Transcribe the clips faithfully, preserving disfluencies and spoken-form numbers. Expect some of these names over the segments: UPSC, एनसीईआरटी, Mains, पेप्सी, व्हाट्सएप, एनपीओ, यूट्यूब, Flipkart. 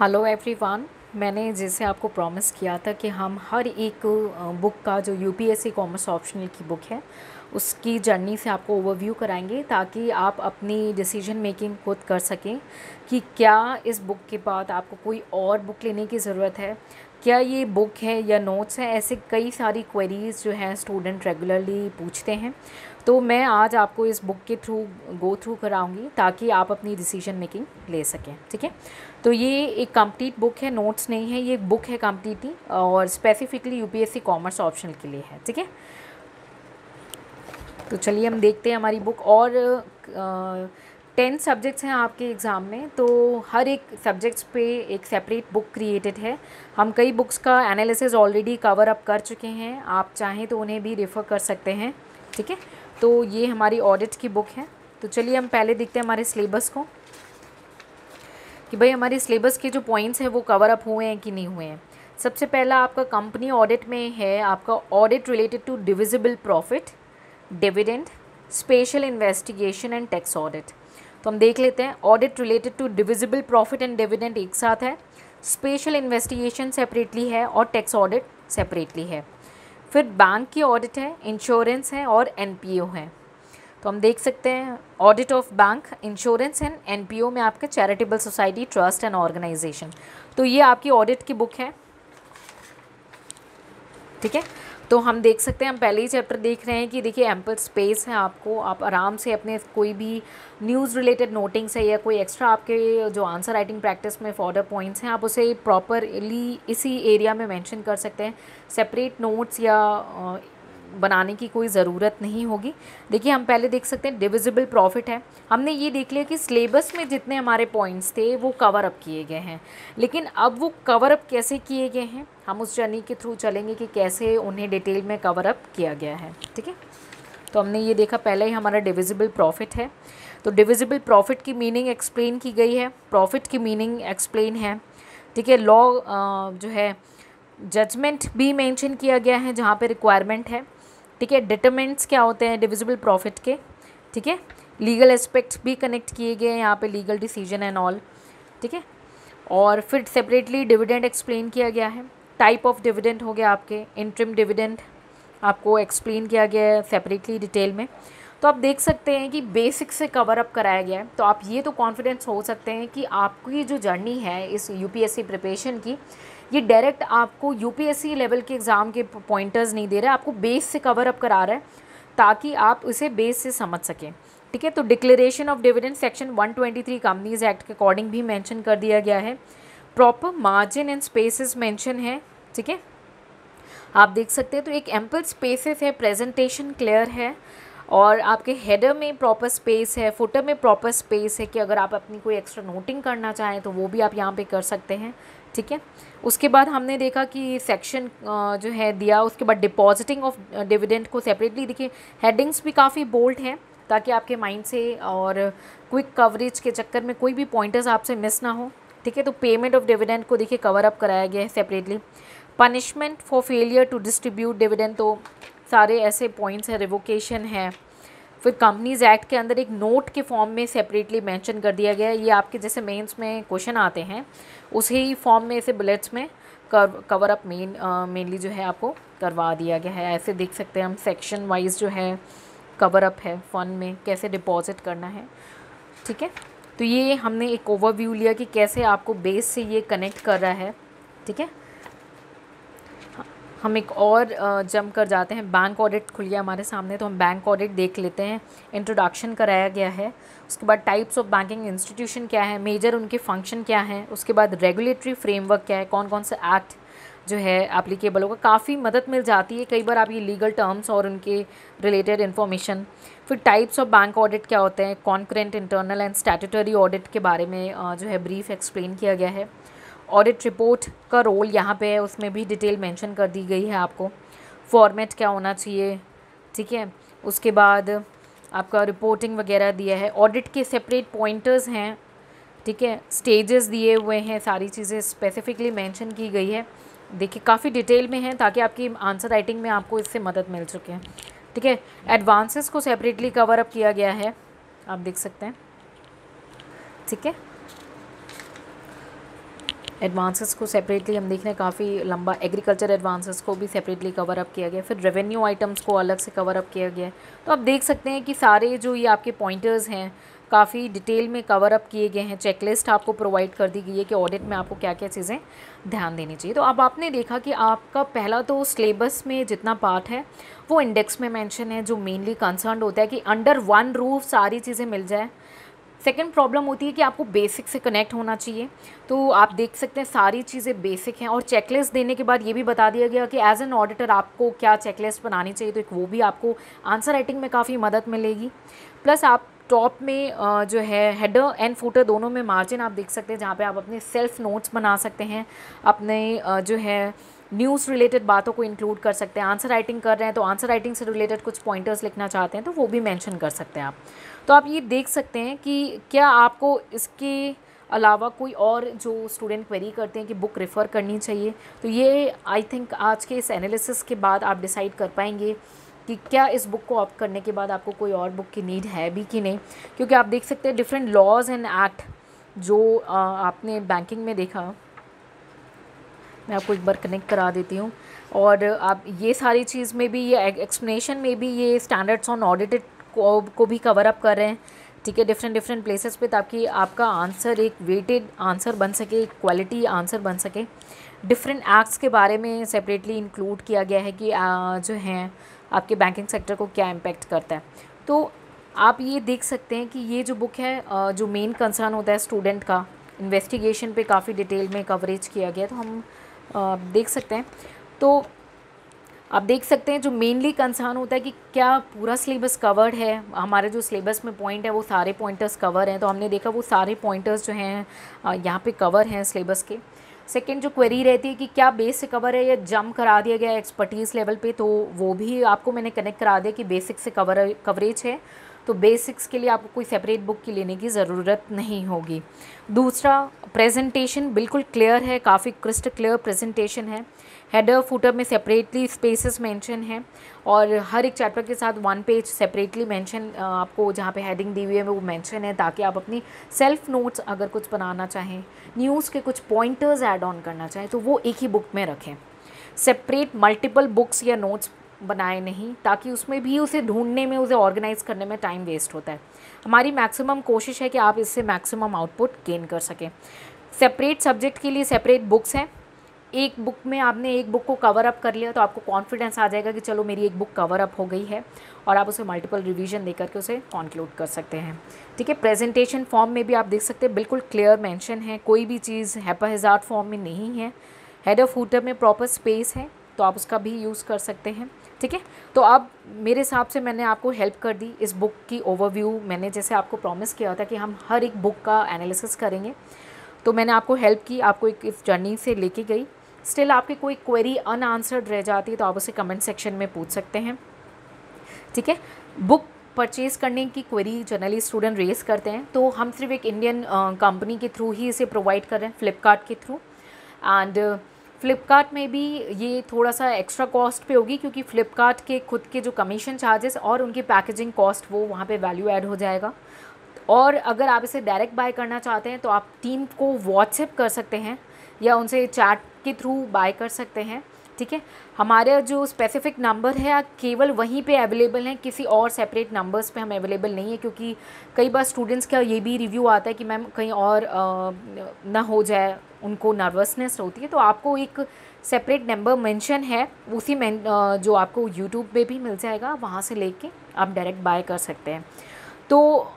Hello everyone, मैंने जैसे आपको प्रॉमिस किया था कि हम हर एक बुक का जो यूपीएससी कॉमर्स ऑप्शनल की बुक है उसकी जर्नी से आपको ओवरव्यू कराएंगे ताकि आप अपनी डिसीजन मेकिंग खुद कर सकें कि क्या इस बुक के बाद आपको कोई और बुक लेने की ज़रूरत है, क्या ये बुक है या नोट्स है। ऐसे कई सारी क्वेरीज़ जो हैं स्टूडेंट रेगुलरली पूछते हैं, तो मैं आज आपको इस बुक के थ्रू गो थ्रू कराऊंगी ताकि आप अपनी डिसीजन मेकिंग ले सकें। ठीक है, तो ये एक कंप्लीट बुक है, नोट्स नहीं है, ये बुक है कंप्लीटली और स्पेसिफिकली यूपीएससी कॉमर्स ऑप्शनल के लिए है। ठीक है, तो चलिए हम देखते हैं हमारी बुक। और टेन सब्जेक्ट्स हैं आपके एग्ज़ाम में, तो हर एक सब्जेक्ट्स पे एक सेपरेट बुक क्रिएटेड है। हम कई बुक्स का एनालिसिस ऑलरेडी कवर अप कर चुके हैं, आप चाहें तो उन्हें भी रेफ़र कर सकते हैं। ठीक है, तो ये हमारी ऑडिट की बुक है। तो चलिए हम पहले देखते हैं हमारे सिलेबस को कि भाई हमारे सिलेबस के जो पॉइंट्स हैं वो कवर अप हुए हैं कि नहीं हुए हैं। सबसे पहला आपका कंपनी ऑडिट में है, आपका audit related to divisible profit, dividend, special investigation and tax audit. तो हम देख लेते हैं, audit related to divisible profit and dividend एक साथ है, स्पेशल इन्वेस्टिगेशन सेपरेटली है और टैक्स ऑडिट सेपरेटली है। फिर बैंक की ऑडिट है, इंश्योरेंस है और एनपीओ है। तो हम देख सकते हैं audit of bank, insurance and एनपीओ में आपके charitable society, trust and organisation. तो ये आपकी ऑडिट की बुक है। ठीक है, तो हम देख सकते हैं, हम पहले ही चैप्टर देख रहे हैं कि देखिए एम्पल स्पेस है आपको, आप आराम से अपने कोई भी न्यूज़ रिलेटेड नोटिंग्स है या कोई एक्स्ट्रा आपके जो आंसर राइटिंग प्रैक्टिस में फॉर्डर पॉइंट्स हैं आप उसे प्रॉपरली इसी एरिया में मेंशन कर सकते हैं, सेपरेट नोट्स या बनाने की कोई ज़रूरत नहीं होगी। देखिए हम पहले देख सकते हैं डिविजिबल प्रॉफिट है, हमने ये देख लिया कि सिलेबस में जितने हमारे पॉइंट्स थे वो कवर अप किए गए हैं, लेकिन अब वो कवर अप कैसे किए गए हैं हम उस जर्नी के थ्रू चलेंगे कि कैसे उन्हें डिटेल में कवर अप किया गया है। ठीक है, तो हमने ये देखा पहले ही हमारा डिविजिबल प्रॉफिट है। तो डिविजिबल प्रॉफिट की मीनिंग एक्सप्लेन की गई है, प्रॉफिट की मीनिंग एक्सप्लेन है। ठीक है, लॉ जो है जजमेंट भी मेंशन किया गया है जहाँ पे रिक्वायरमेंट है। ठीक है, डिटरमिनेंट्स क्या होते हैं डिविजिबल प्रॉफिट के। ठीक है, लीगल एस्पेक्ट्स भी कनेक्ट किए गए हैं यहाँ पे, लीगल डिसीजन एंड ऑल। ठीक है, और फिर सेपरेटली डिविडेंड एक्सप्लेन किया गया है, टाइप ऑफ डिविडेंड हो गया आपके, इंटरिम डिविडेंड आपको एक्सप्लेन किया गया है सेपरेटली डिटेल में। तो आप देख सकते हैं कि बेसिक से कवर अप कराया गया है। तो आप ये तो कॉन्फिडेंस हो सकते हैं कि आपकी जो जर्नी है इस यूपीएससी प्रिपरेशन की, ये डायरेक्ट आपको यूपीएससी लेवल के एग्ज़ाम के पॉइंटर्स नहीं दे रहा है, आपको बेस से कवर अप करा रहा है ताकि आप इसे बेस से समझ सकें। ठीक है, तो declaration of dividend section one twenty three companies act के अकॉर्डिंग भी मेंशन कर दिया गया है, proper margin and spaces mention है। ठीक है, आप देख सकते हैं, तो एक एम्पल स्पेसेस है, प्रेजेंटेशन क्लियर है और आपके हेडर में प्रॉपर स्पेस है, फुटर में प्रॉपर स्पेस है कि अगर आप अपनी कोई एक्स्ट्रा नोटिंग करना चाहें तो वो भी आप यहाँ पे कर सकते हैं। ठीक है, उसके बाद हमने देखा कि सेक्शन जो है दिया, उसके बाद डिपॉजिटिंग ऑफ डिविडेंड को सेपरेटली, देखिए हेडिंग्स भी काफ़ी बोल्ड हैं ताकि आपके माइंड से और क्विक कवरेज के चक्कर में कोई भी पॉइंटर्स आपसे मिस ना हो। ठीक है, तो पेमेंट ऑफ डिविडेंड को देखिए कवर अप कराया गया है separately, punishment for failure to distribute dividend, तो सारे ऐसे पॉइंट्स हैं, रिवोकेशन है। फिर कंपनीज एक्ट के अंदर एक नोट के फॉर्म में सेपरेटली मेंशन कर दिया गया है, ये आपके जैसे मेंस में क्वेश्चन आते हैं उसी फॉर्म में इसे बुलेट्स में कवर अप मेन मेनली जो है आपको करवा दिया गया है। ऐसे देख सकते हैं हम सेक्शन वाइज जो है कवर अप है, फंड में कैसे डिपॉजिट करना है। ठीक है, तो ये हमने एक ओवरव्यू लिया कि कैसे आपको बेस से ये कनेक्ट कर रहा है। ठीक है, हम एक और जम कर जाते हैं, बैंक ऑडिट खुल गया हमारे सामने, तो हम बैंक ऑडिट देख लेते हैं। इंट्रोडक्शन कराया गया है, उसके बाद टाइप्स ऑफ बैंकिंग इंस्टीट्यूशन क्या है, मेजर उनके फंक्शन क्या हैं, उसके बाद रेगुलेटरी फ्रेमवर्क क्या है, कौन कौन से एक्ट जो है एप्लीकेबल होगा, काफ़ी मदद मिल जाती है कई बार आप ये लीगल टर्म्स और उनके रिलेटेड इन्फॉर्मेशन। फिर टाइप्स ऑफ बैंक ऑडिट क्या होते हैं, concurrent, internal and statutory audit के बारे में जो है ब्रीफ एक्सप्लेन किया गया है। ऑडिट रिपोर्ट का रोल यहाँ पे है, उसमें भी डिटेल मेंशन कर दी गई है आपको, फॉर्मेट क्या होना चाहिए। ठीक है, उसके बाद आपका रिपोर्टिंग वगैरह दिया है, ऑडिट के सेपरेट पॉइंटर्स हैं। ठीक है, स्टेजेस दिए हुए हैं, सारी चीज़ें स्पेसिफिकली मेंशन की गई है, देखिए काफ़ी डिटेल में हैं ताकि आपकी आंसर राइटिंग में आपको इससे मदद मिल सके। ठीक है, एडवांसेस को सेपरेटली कवर अप किया गया है, आप देख सकते हैं। ठीक है, एडवांसेस को सेपरेटली हम देख रहे हैं, काफ़ी लंबा। एग्रीकल्चर एडवांसेस को भी सेपरेटली कवर अप किया गया, फिर रेवेन्यू आइटम्स को अलग से कवर अप किया गया है। तो आप देख सकते हैं कि सारे जो ये आपके पॉइंटर्स हैं काफ़ी डिटेल में कवर अप किए गए हैं। चेकलिस्ट आपको प्रोवाइड कर दी गई है कि ऑडिट में आपको क्या क्या चीज़ें ध्यान देनी चाहिए। तो अब आपने देखा कि आपका पहला तो सिलेबस में जितना पार्ट है वो इंडेक्स में मेंशन है, जो मेनली कंसर्न होता है कि अंडर वन रूफ सारी चीज़ें मिल जाए। सेकेंड प्रॉब्लम होती है कि आपको बेसिक से कनेक्ट होना चाहिए, तो आप देख सकते हैं सारी चीज़ें बेसिक हैं। और चेकलिस्ट देने के बाद ये भी बता दिया गया कि एज एन ऑडिटर आपको क्या चेकलिस्ट बनानी चाहिए, तो एक वो भी आपको आंसर राइटिंग में काफ़ी मदद मिलेगी। प्लस आप टॉप में जो है हेडर एंड फूटर दोनों में मार्जिन आप देख सकते हैं, जहाँ पे आप अपने सेल्फ नोट्स बना सकते हैं, अपने जो है न्यूज़ रिलेटेड बातों को इंक्लूड कर सकते हैं। आंसर राइटिंग कर रहे हैं तो आंसर राइटिंग से रिलेटेड कुछ पॉइंटर्स लिखना चाहते हैं तो वो भी मेंशन कर सकते हैं आप। तो आप ये देख सकते हैं कि क्या आपको इसके अलावा कोई और जो स्टूडेंट क्वेरी करते हैं कि बुक रेफ़र करनी चाहिए, तो ये आई थिंक आज के इस एनालिसिस के बाद आप डिसाइड कर पाएंगे कि क्या इस बुक को ऑप्ट करने के बाद आपको कोई और बुक की नीड है भी कि नहीं। क्योंकि आप देख सकते हैं डिफरेंट लॉज एंड एक्ट जो आपने बैंकिंग में देखा, मैं आपको एक बार कनेक्ट करा देती हूँ, और आप ये सारी चीज़ में भी, ये एक्सप्लेनेशन में भी, ये स्टैंडर्ड्स ऑन ऑडिटेड को, को भी कवर अप कर रहे हैं, ठीक है, डिफरेंट डिफरेंट प्लेसेस पे, ताकि आपका आंसर एक वेटेड आंसर बन सके, एक क्वालिटी आंसर बन सके। डिफरेंट एक्ट्स के बारे में सेपरेटली इंक्लूड किया गया है कि आ, जो हैं आपके बैंकिंग सेक्टर को क्या इम्पैक्ट करता है। तो आप ये देख सकते हैं कि ये जो बुक है, जो मेन कंसर्न होता है स्टूडेंट का, इन्वेस्टिगेशन पे काफ़ी डिटेल में कवरेज किया गया, तो हम देख सकते हैं। तो आप देख सकते हैं जो मेनली कंसर्न होता है कि क्या पूरा सिलेबस कवर्ड है, हमारे जो सिलेबस में पॉइंट है वो सारे पॉइंटर्स कवर हैं, तो हमने देखा वो सारे पॉइंटर्स जो हैं यहाँ पे कवर हैं सिलेबस के। सेकेंड जो क्वेरी रहती है कि क्या बेस से कवर है या जंप करा दिया गया एक्सपर्टीज़ लेवल पे, तो वो भी आपको मैंने कनेक्ट करा दिया कि बेसिक से कवर कवरेज है, तो बेसिक्स के लिए आपको कोई सेपरेट बुक की लेने की ज़रूरत नहीं होगी। दूसरा प्रेजेंटेशन बिल्कुल क्लियर है, काफ़ी क्रिस्टल क्लियर प्रेजेंटेशन है। हेडर फुटर में सेपरेटली स्पेसेस मेंशन है, और हर एक चैप्टर के साथ वन पेज सेपरेटली मेंशन आपको जहाँ पे हेडिंग दी हुई है वो मेंशन है, ताकि आप अपनी सेल्फ नोट्स अगर कुछ बनाना चाहें, न्यूज़ के कुछ पॉइंटर्स ऐड ऑन करना चाहें, तो वो एक ही बुक में रखें। सेपरेट मल्टीपल बुक्स या नोट्स बनाए नहीं, ताकि उसमें भी उसे ढूंढने में, उसे ऑर्गेनाइज करने में टाइम वेस्ट होता है। हमारी मैक्सिमम कोशिश है कि आप इससे मैक्सिमम आउटपुट गेन कर सकें। सेपरेट सब्जेक्ट के लिए सेपरेट बुक्स हैं, एक बुक में आपने एक बुक को कवर अप कर लिया तो आपको कॉन्फिडेंस आ जाएगा कि चलो मेरी एक बुक कवर अप हो गई है, और आप उसे मल्टीपल रिवीजन देकर के उसे कंक्लूड कर सकते हैं, ठीक है। प्रेजेंटेशन फॉर्म में भी आप देख सकते हैं बिल्कुल क्लियर मेंशन है, कोई भी चीज़ हैपाहेजार्ड फॉर्म में नहीं है। हेडर फूटर में प्रॉपर स्पेस है, तो आप उसका भी यूज़ कर सकते हैं, ठीक है। तो अब मेरे हिसाब से मैंने आपको हेल्प कर दी इस बुक की ओवरव्यू। मैंने जैसे आपको प्रॉमिस किया था कि हम हर एक बुक का एनालिसिस करेंगे, तो मैंने आपको हेल्प की, आपको एक इस जर्नी से लेके गई। स्टिल आपकी कोई क्वेरी अनआंसर्ड रह जाती है तो आप उसे कमेंट सेक्शन में पूछ सकते हैं, ठीक है। बुक परचेज़ करने की क्वेरी जनरली स्टूडेंट रेस करते हैं, तो हम सिर्फ एक इंडियन कंपनी के थ्रू ही इसे प्रोवाइड कर रहे हैं, फ्लिपकार्ट के थ्रू। एंड फ्लिपकार्ट में भी ये थोड़ा सा एक्स्ट्रा कॉस्ट पे होगी, क्योंकि फ्लिपकार्ट के खुद के जो कमीशन चार्जेस और उनकी पैकेजिंग कॉस्ट, वो वहाँ पे वैल्यू ऐड हो जाएगा। और अगर आप इसे डायरेक्ट बाय करना चाहते हैं तो आप टीम को व्हाट्सएप कर सकते हैं या उनसे चैट के थ्रू बाय कर सकते हैं, ठीक है। हमारे जो स्पेसिफिक नंबर है केवल वहीं पे अवेलेबल हैं, किसी और सेपरेट नंबर्स पे हम अवेलेबल नहीं है, क्योंकि कई बार स्टूडेंट्स का ये भी रिव्यू आता है कि मैम कहीं और आ, ना हो जाए, उनको नर्वसनेस होती है। तो आपको एक सेपरेट नंबर मेंशन है, उसी में जो आपको यूट्यूब पे भी मिल जाएगा, वहाँ से ले कर आप डायरेक्ट बाय कर सकते हैं। तो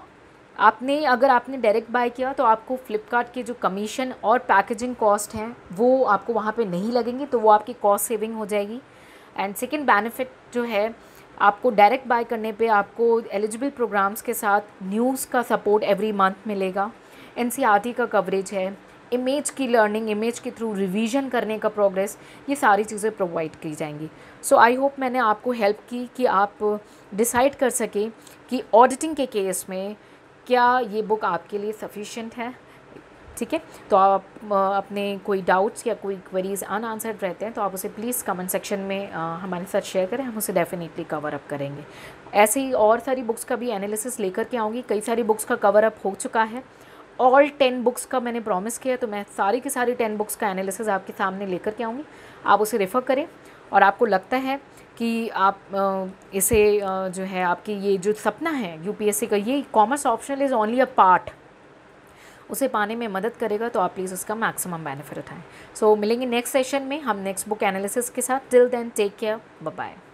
आपने अगर आपने डायरेक्ट बाय किया तो आपको फ्लिपकार्ट के जो कमीशन और पैकेजिंग कॉस्ट हैं वो आपको वहाँ पे नहीं लगेंगे, तो वो आपकी कॉस्ट सेविंग हो जाएगी। एंड सेकंड बेनिफिट जो है, आपको डायरेक्ट बाय करने पे आपको एलिजिबल प्रोग्राम्स के साथ न्यूज़ का सपोर्ट एवरी मंथ मिलेगा, एनसीईआरटी का कवरेज है, इमेज की लर्निंग, इमेज के थ्रू रिवीजन करने का प्रोग्रेस, ये सारी चीज़ें प्रोवाइड की जाएंगी। सो आई होप मैंने आपको हेल्प की कि आप डिसाइड कर सकें कि ऑडिटिंग के केस में क्या ये बुक आपके लिए सफिशिएंट है, ठीक है। तो आप अपने कोई डाउट्स या कोई क्वेरीज अनआंसर्ड रहते हैं तो आप उसे प्लीज़ कमेंट सेक्शन में हमारे साथ शेयर करें, हम उसे डेफिनेटली कवर अप करेंगे। ऐसे ही और सारी बुक्स का भी एनालिसिस लेकर के आऊँगी, कई सारी बुक्स का कवर अप हो चुका है ऑल टेन बुक्स का मैंने प्रॉमिस किया है, तो मैं सारी की सारी टेन बुक्स का एनालिसिस आपके सामने लेकर के आऊँगी, आप उसे रेफ़र करें। और आपको लगता है कि आप इसे जो है आपकी ये जो सपना है यूपीएससी का, ये commerce optional is only a part, उसे पाने में मदद करेगा, तो आप प्लीज़ उसका मैक्सिमम बेनिफिट उठाएं। सो मिलेंगे नेक्स्ट सेशन में हम नेक्स्ट बुक एनालिसिस के साथ। Till then take care, bye bye.